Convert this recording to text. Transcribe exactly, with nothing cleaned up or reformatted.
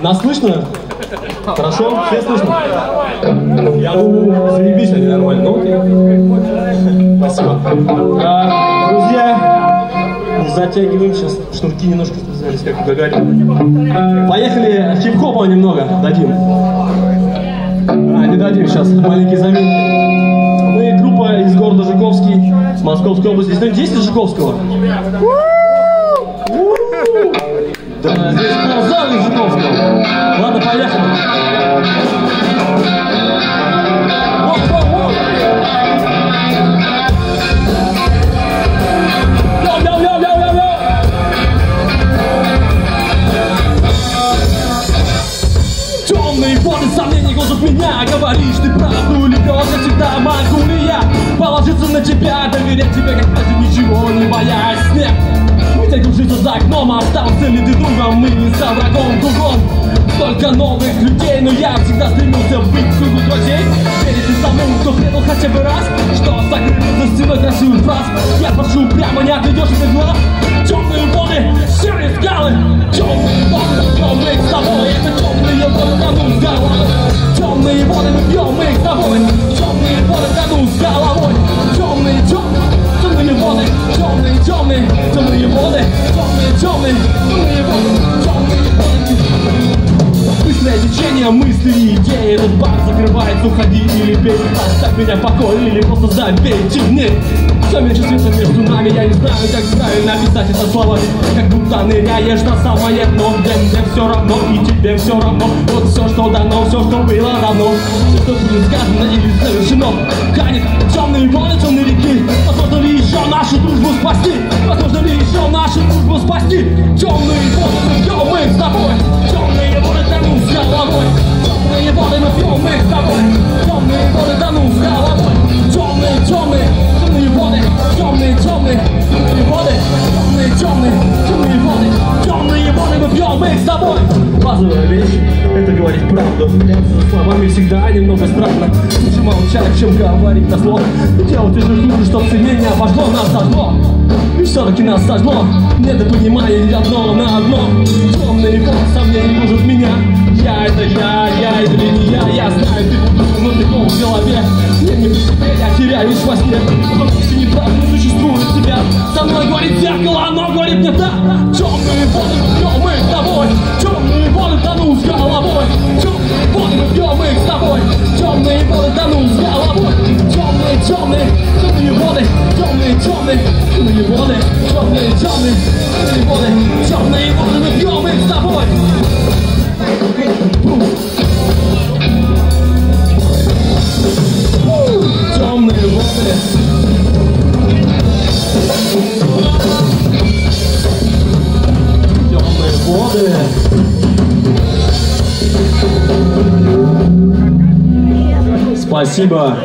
Нас слышно? Хорошо? Все слышно? Я думаю, заебись, они нормально. Спасибо. Друзья, затягиваем сейчас. Шнурки немножко связались, как у Гагарина. Поехали, хип-хопа немного дадим. А, не дадим сейчас, маленький замин. Мы группа из города Жуковский, Московской области. Здесь есть из Жуковского? Да, здесь ползал из Жуковского. Ладно, поехали. Меня говоришь, ты правду любишь, я всегда могу ли я положиться на тебя, доверять тебе, как ты, ничего не боясь. Снег, мы тебя кружится за окном, остался ли ты другом, мы не со врагом кругом. Только новых людей, но я всегда стремился быть в кругу друзей. Верить и тому, кто предал хотя бы раз, что закрыто за стеной красивых фраз. Я прошу прямо, не отведешь от глаз. Темные воды, серые скалы, темные воды, но мы с тобой, это темные воды, канун с головой. Темные воды, мы пьем, мы их с тобой, темные воды, канун с головой. Темные, темные, темные воды, темные, темные, темные воды, темные, темные, темные воды, темные воды. Быстрое течение мыслей и идеи. Этот бар закрывается, уходи или бей. Оставь меня в покое или просто забей. Темны, все меньше света между нами. Я не знаю, как правильно описать это словами. Как будто ныряешь на самое дно, где мне все равно и тебе все равно. Вот все, что дано, все, что было давно, все, что будет сказано или завершено. Канет темные воды, темные реки. Возможно ли еще нашу дружбу спасти? Возможно ли еще нашу дружбу спасти? Темные воды, идем мы с тобой. Темные воды, тону с головой. Темные воды, мы пьем мы с тобой. Темные воды, тону с головой. Темные, темные, темные воды. Темные, темные, темные воды. Темные, темные, темные воды. Темные воды, мы пьем мы с тобой. Базовая вещь – это говорить правду. За словами всегда немного странно. Лучше молчать, чем говорить на слов. Делать же хуже, чтоб сильнее не обожгло нас сожгло. И все-таки нас сожгло. Недопонимание одно на одно. Темные воды, сомнения гложут меня. Я это я, я это не я. Я знаю, ты будешь внутриком в голове. Я не представляю, я теряюсь во сне. Потому что неправда не существует тебя. Со мной говорит зеркало, оно говорит мне да. Темные воды, пьем мы с тобой. Темные воды, тону с головой. Темные воды, пьем мы с тобой. Темные воды, тону с головой. Темные, темные, темные воды. Темные, темные, темные воды. Темные, темные, темные воды. Темные воды, мы пьем их с тобой. Темные воды. Темные воды. Спасибо.